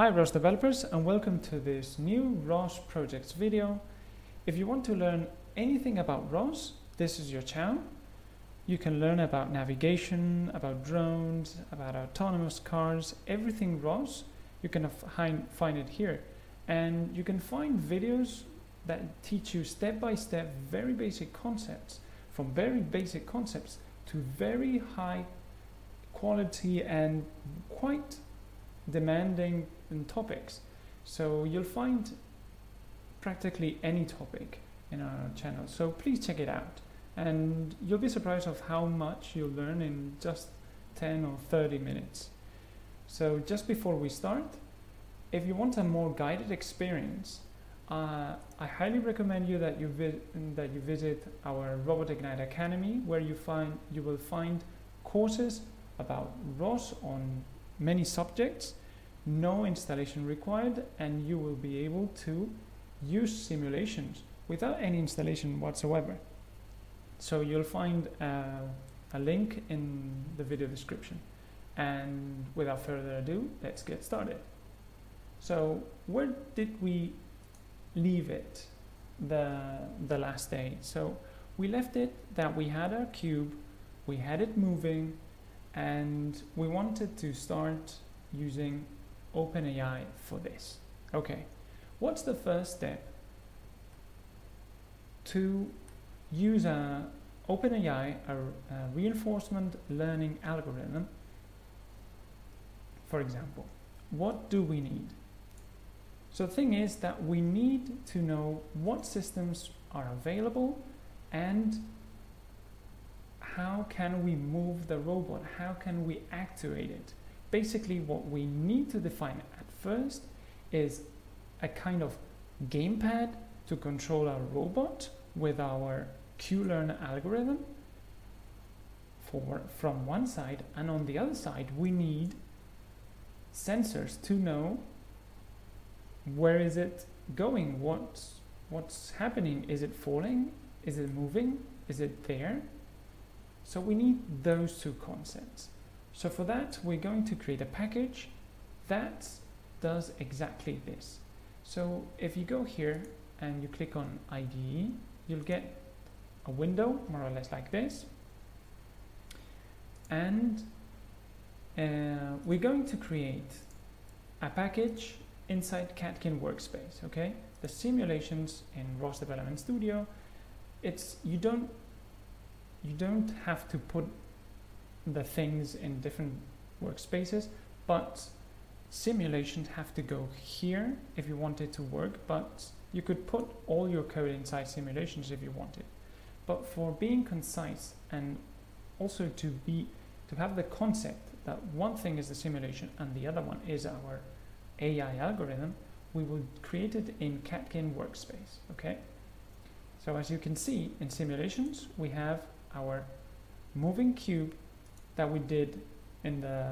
Hi ROS developers, and welcome to this new ROS projects video. If you want to learn anything about ROS, this is your channel. You can learn about navigation, about drones, about autonomous cars, everything ROS. You can find it here. And you can find videos that teach you step-by-step very basic concepts, from very basic concepts to very high quality and quite demanding topics. So you'll find practically any topic in our channel, so please check it out, and you'll be surprised of how much you'll learn in just 10 or 30 minutes. So just before we start, if you want a more guided experience, I highly recommend you that you visit our Robot Ignite Academy, where you will find courses about ROS on many subjects, no installation required, and you will be able to use simulations without any installation whatsoever. So you'll find a link in the video description. And without further ado, let's get started. So where did we leave it the last day? So we left it that we had our cube, we had it moving, and we wanted to start using OpenAI for this. Okay, what's the first step? To use OpenAI, a reinforcement learning algorithm, for example. What do we need? So the thing is that we need to know what systems are available and how can we move the robot? How can we activate it? Basically, what we need to define at first is a kind of gamepad to control our robot with our Q-Learn algorithm from one side, and on the other side we need sensors to know where is it going, what's happening, is it falling, is it moving, is it there? So we need those two concepts. So for that, we're going to create a package that does exactly this. So if you go here and you click on IDE, you'll get a window more or less like this. And we're going to create a package inside Catkin workspace, okay? The simulations in ROS Development Studio, you don't have to put the things in different workspaces, but simulations have to go here if you want it to work, but you could put all your code inside simulations if you wanted. But for being concise and also to have the concept that one thing is the simulation and the other one is our AI algorithm, we will create it in Catkin workspace, okay? So as you can see, in simulations we have our moving cube that we did in the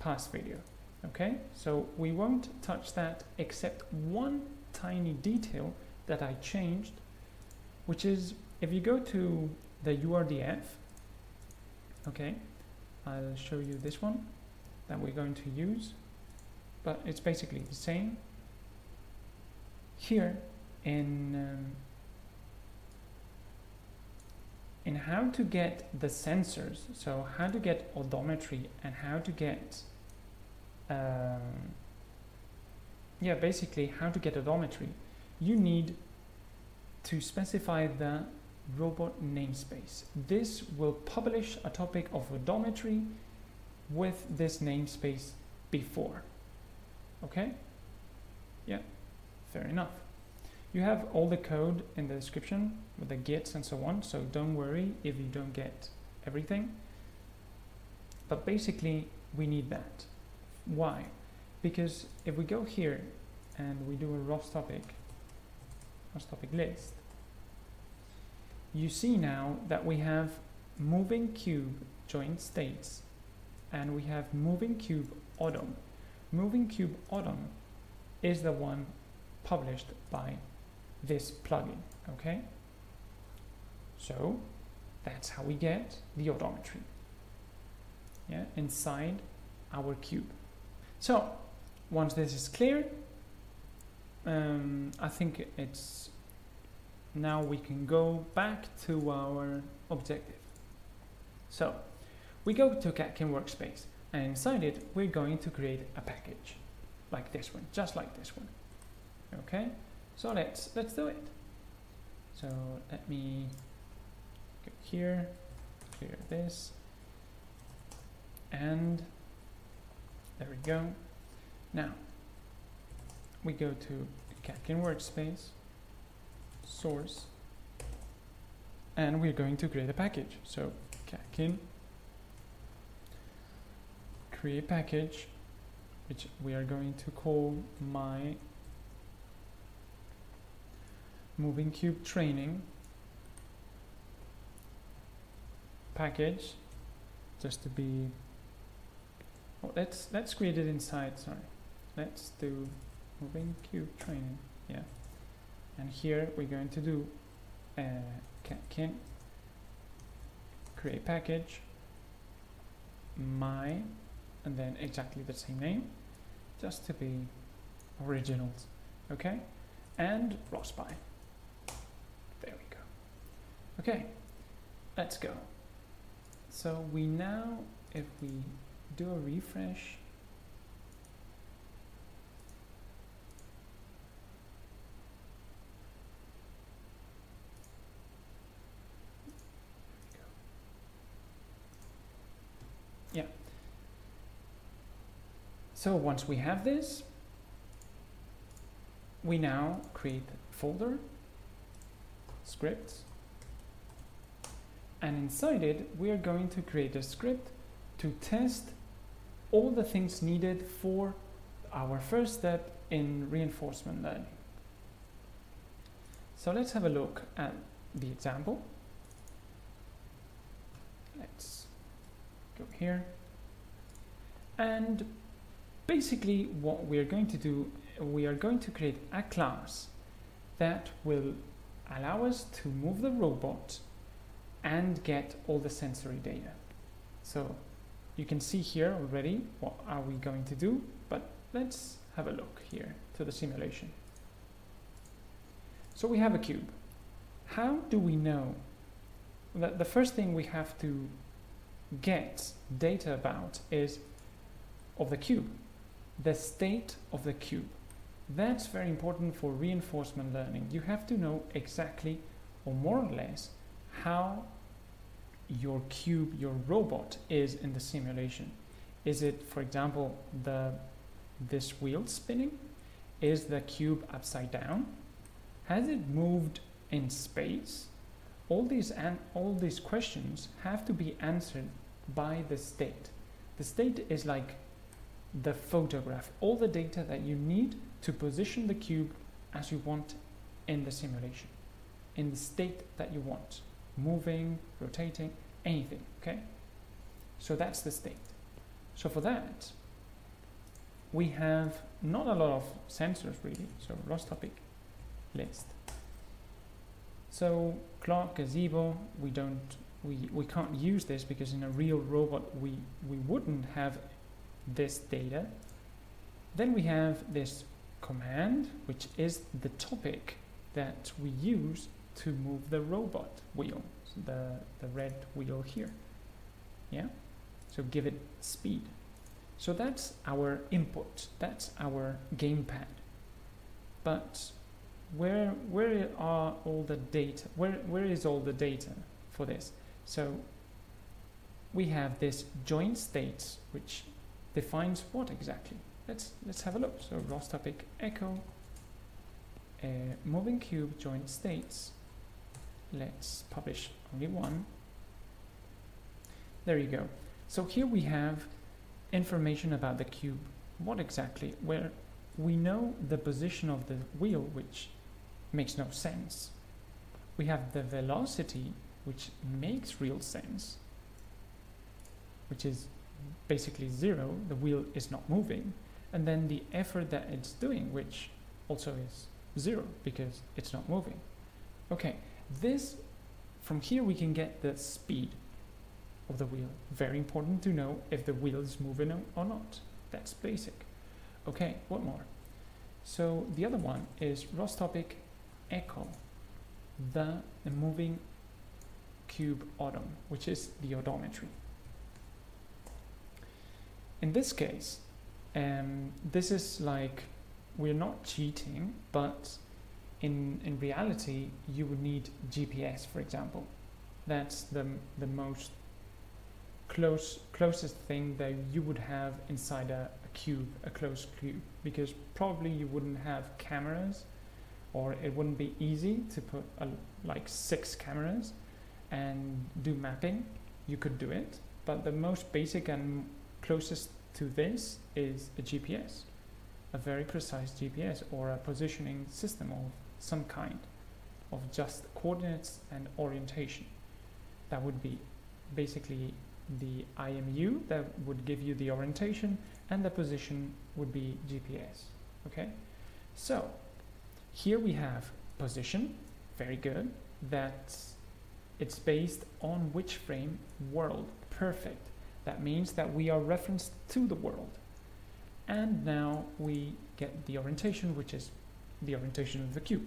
past video, okay? So we won't touch that except one tiny detail that I changed, which is if you go to the URDF, okay, I'll show you this one that we're going to use, but it's basically the same. Here in how to get the sensors, so how to get odometry and how to get odometry, you need to specify the robot namespace. This will publish a topic of odometry with this namespace before, okay? Yeah, fair enough. You have all the code in the description with the gets and so on, so don't worry if you don't get everything. But basically, we need that. Why? Because if we go here and we do a ROS topic list, you see now that we have moving cube join states and we have moving cube odom. Moving cube odom is the one published by this plugin, okay? So that's how we get the odometry, yeah, inside our cube. So Once this is clear, I think it's now we can go back to our objective. So we go to Catkin workspace, and inside it we're going to create a package like this one, just like this one. Okay, so let's do it. So let me go here, clear this, and there we go. Now we go to Catkin workspace, source, and we're going to create a package. So Catkin create package, which we are going to call my moving cube training package, just to be. Oh, let's create it inside. Sorry, let's do moving cube training. Yeah, and here we're going to do Catkin create package my, and then exactly the same name, just to be originals. Okay, and ROSPy. There we go. Okay, let's go. So we now, if we do a refresh, yeah. So once we have this, we now create a folder, scripts, and inside it we are going to create a script to test all the things needed for our first step in reinforcement learning. So let's have a look at the example. Let's go here. And basically what we are going to do, we are going to create a class that will allow us to move the robot and get all the sensory data. So you can see here already what are we going to do, but let's have a look here to the simulation. So we have a cube. How do we know that the first thing we have to get data about is of the cube, the state of the cube? That's very important for reinforcement learning. You have to know exactly, or more or less, how your cube, your robot is in the simulation. Is it, for example, this wheel spinning? Is the cube upside down? Has it moved in space? All these questions have to be answered by the state. The state is like the photograph, all the data that you need to position the cube as you want in the simulation, in the state that you want, moving, rotating, anything. Okay, so that's the state. So for that we have not a lot of sensors really. So ROS topic list, so clock, gazebo, we can't use this because in a real robot we wouldn't have this data. Then we have this command, which is the topic that we use to move the robot wheel, so the red wheel here. Yeah, so give it speed. So that's our input, that's our gamepad. But where are all the data? Where is all the data for this? So we have this join states, which defines what exactly. Let's have a look. So ROS topic echo moving cube join states. Let's publish only one. There you go. So here we have information about the cube, what exactly, where we know the position of the wheel, which makes no sense. We have the velocity, which makes real sense, which is basically zero, the wheel is not moving, and then the effort that it's doing, which also is zero because it's not moving. Okay, this, from here we can get the speed of the wheel. Very important to know if the wheel is moving or not. That's basic. Okay, one more. So the other one is ROS topic echo the moving cube odom, which is the odometry. In this case, this is like, we're not cheating, but in reality, you would need GPS, for example. That's the most closest thing that you would have inside a cube, a closed cube, because probably you wouldn't have cameras, or it wouldn't be easy to put like 6 cameras and do mapping. You could do it, but the most basic and closest to this is a GPS, a very precise GPS or a positioning system of some kind, of just coordinates and orientation. That would be basically the IMU that would give you the orientation, and the position would be GPS. Okay, so here we have position, very good, that it's based on which frame? World, perfect. That means that we are referenced to the world. And now we get the orientation, which is the orientation of the cube,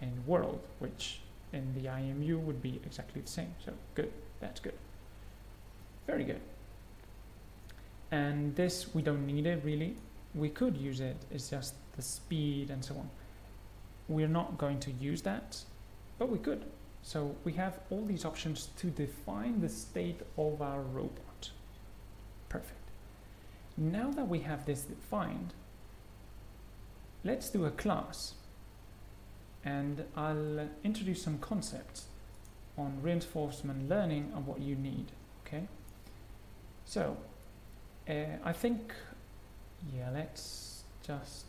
and world, which in the IMU would be exactly the same. So good, that's good. Very good. And this, we don't need it really. We could use it, it's just the speed and so on. We're not going to use that, but we could. So we have all these options to define the state of our robot. Perfect. Now that we have this defined, let's do a class. And I'll introduce some concepts on reinforcement learning and what you need. Okay, so I think, yeah, let's just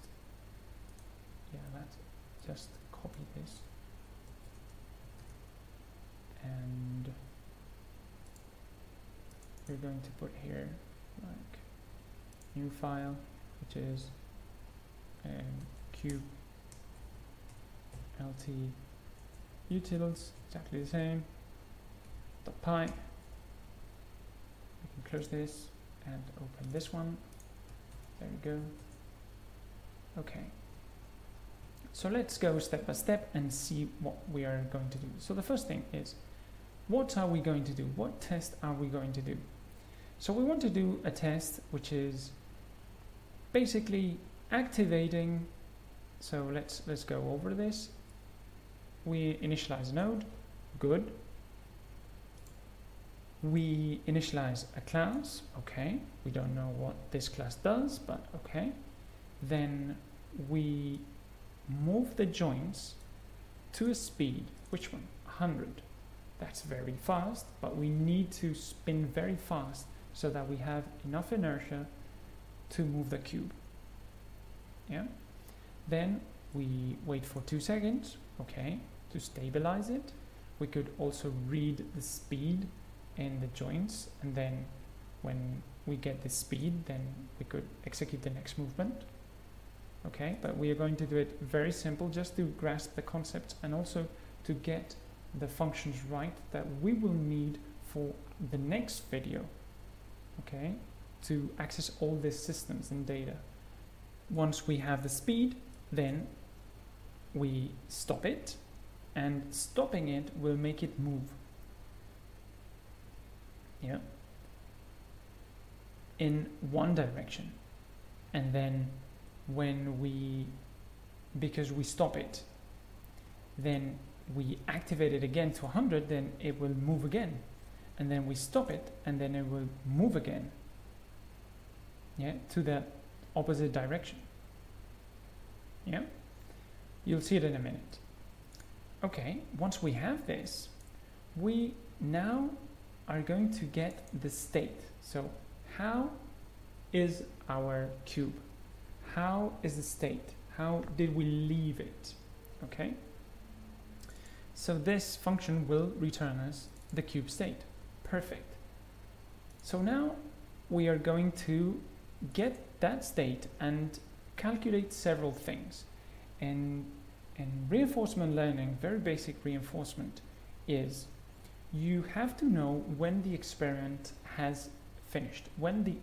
copy this and we're going to put here like new file, which is cube lt utils, exactly the same, .py. We can close this and open this one. There we go. Okay. So let's go step by step and see what we are going to do. So the first thing is, what are we going to do? What test are we going to do? So we want to do a test which is basically activating. So let's go over this. We initialize a node, good. We initialize a class, okay. We don't know what this class does, but okay. Then we move the joins to a speed, which one? 100. That's very fast, but we need to spin very fast so that we have enough inertia to move the cube. Yeah. Then we wait for 2 seconds, okay, to stabilize it. We could also read the speed in the joints, and then when we get the speed, then we could execute the next movement. Okay, but we are going to do it very simple, just to grasp the concepts and also to get the functions right that we will need for the next video, okay, to access all these systems and data. Once we have the speed, then we stop it, and stopping it will make it move. Yeah, in one direction. And then when we, because we stop it, then we activate it again to 100, then it will move again. And then we stop it, and then it will move again, yeah, to the opposite direction. Yeah, you'll see it in a minute. Okay, once we have this, we now are going to get the state. So how is our cube? How is the state? How did we leave it? Okay, so this function will return us the cube state. Perfect. So now we are going to get that state and calculate several things. And reinforcement learning, very basic reinforcement, is you have to know when the experiment has finished, when the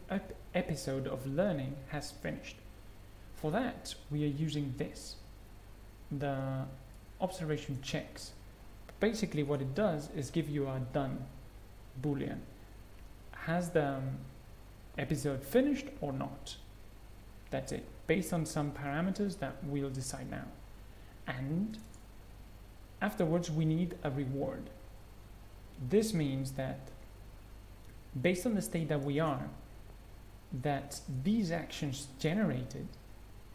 episode of learning has finished. For that, we are using this, the observation checks. Basically, what it does is give you a done boolean. Has the episode finished or not? That's it, based on some parameters that we'll decide now. And afterwards, we need a reward. This means that based on the state that we are, that these actions generated,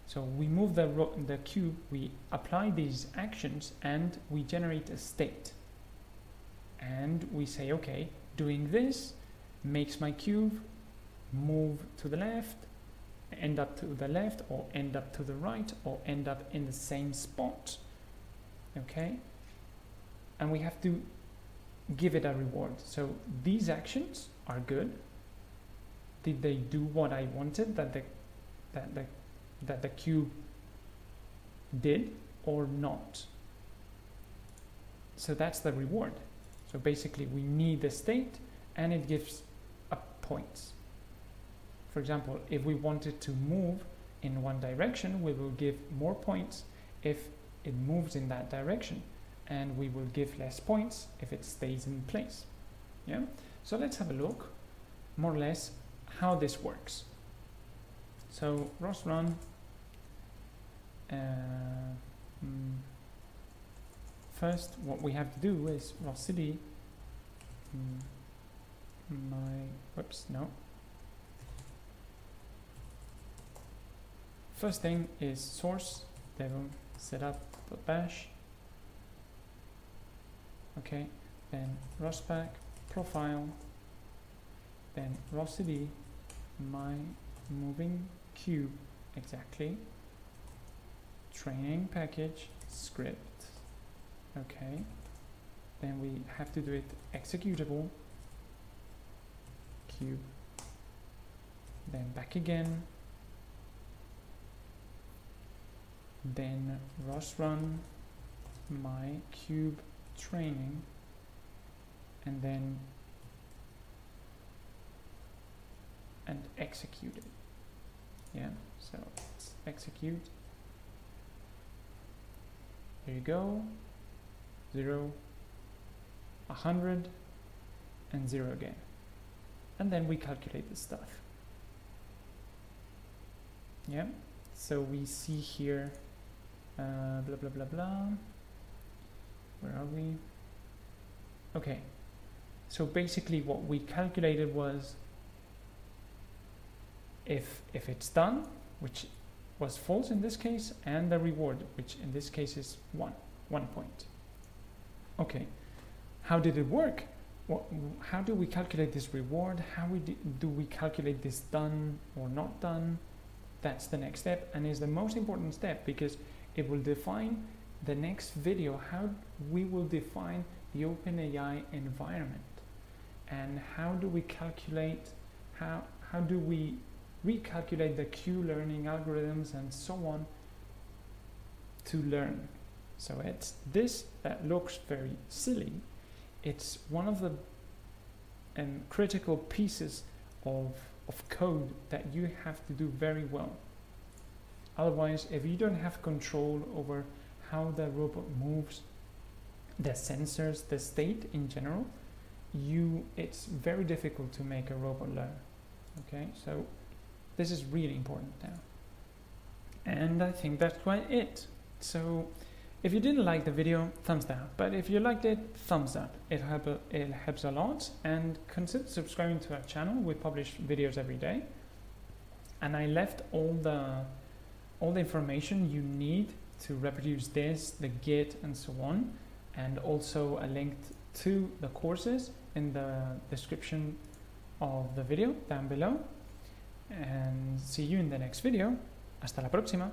so we move the cube, we apply these actions, and we generate a state. And we say, okay, doing this makes my cube move to the left, end up to the left, or end up to the right, or end up in the same spot. Okay, and we have to give it a reward. So these actions are good. Did they do what I wanted that the cube did or not? So that's the reward. So basically we need the state and it gives up points. For example, if we wanted to move in one direction, we will give more points if it moves in that direction, and we will give less points if it stays in place. Yeah. So let's have a look more or less how this works. So ROS run first, what we have to do is ROS cd first thing is source dev setup.bash. Okay, then ROS pack profile, then ROS cd my moving cube exactly training package script. Okay, then we have to do it executable cube, then back again, then ROS run my cube training, and then and execute it. Yeah, so let's execute. There you go. 0, 100, and 0 again. And then we calculate the stuff. Yeah, so we see here blah blah blah blah. Where are we? Okay, so basically what we calculated was if it's done, which was false in this case, and the reward, which in this case is one point. Okay, how did it work? How do we calculate this reward? How do we calculate this done or not done? That's the next step, and is the most important step, because it will define the next video, how we will define the OpenAI environment, and how do we calculate, how do we recalculate the Q-Learning algorithms and so on to learn. So it's this that looks very silly. It's one of the critical pieces of code that you have to do very well. Otherwise, if you don't have control over how the robot moves, the sensors, the state in general, it's very difficult to make a robot learn. Okay, so this is really important now. And I think that's quite it. So if you didn't like the video, thumbs down. But if you liked it, thumbs up. It helps a lot. And consider subscribing to our channel. We publish videos every day. And I left all the information you need to reproduce this, the Git and so on, and also a link to the courses in the description of the video down below. And see you in the next video. Hasta la próxima.